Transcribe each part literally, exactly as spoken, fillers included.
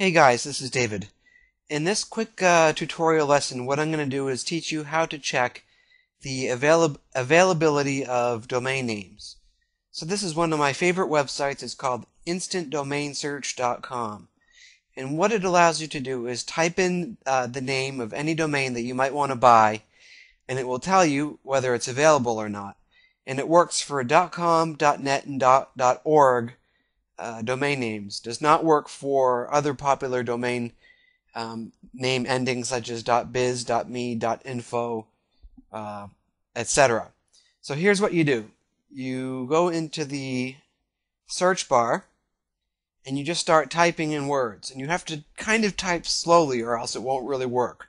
Hey guys, this is David. In this quick uh, tutorial lesson, what I'm going to do is teach you how to check the avail availability of domain names. So this is one of my favorite websites. It's called instant domain search dot com. And what it allows you to do is type in uh, the name of any domain that you might want to buy, and it will tell you whether it's available or not. And it works for .com, .net, and .org. Uh, domain names. Does not work for other popular domain um, name endings such as .biz, .me, .info, uh, et cetera. So here's what you do. You go into the search bar and you just start typing in words, and you have to kind of type slowly or else it won't really work.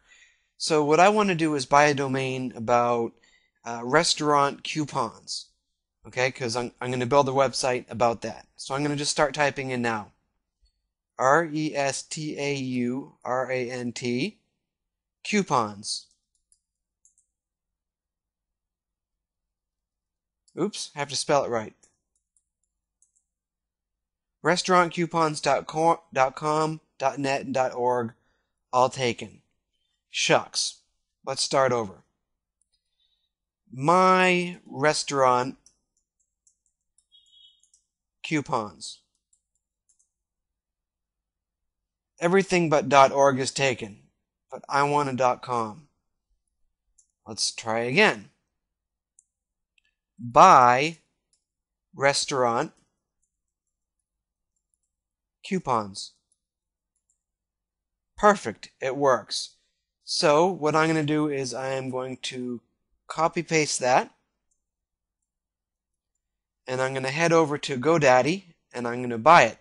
So what I want to do is buy a domain about uh, restaurant coupons. Okay, because I'm, I'm going to build a website about that. So I'm going to just start typing in now. R E S T A U R A N T coupons. Oops, I have to spell it right. restaurant coupons dot com, .net, and .org, all taken. Shucks. Let's start over. My restaurant coupons. Everything but .org is taken, but I want a .com. Let's try again. Buy restaurant coupons. Perfect, it works. So what I'm going to do is I am going to copy paste that. And I'm going to head over to GoDaddy and I'm going to buy it.